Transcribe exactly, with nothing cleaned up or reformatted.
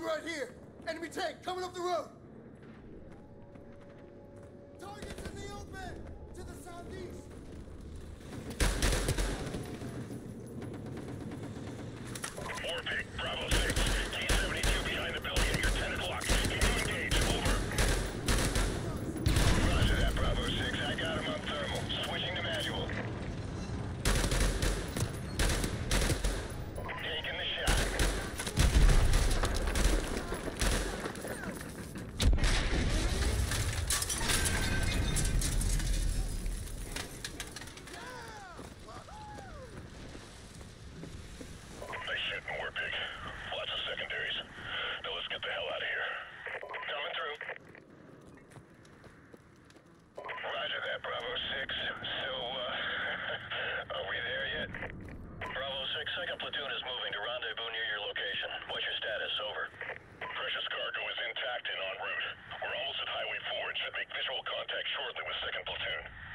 Hold right here. Enemy tank coming up the road. Targets in the open to the southeast. More pick, Bravo six. T seventy-two behind the building at your ten o'clock. Can you engage? Over. Roger that, Bravo six. I got him on thermal. Switching to manual. Taking the shot. Make visual contact shortly with second platoon.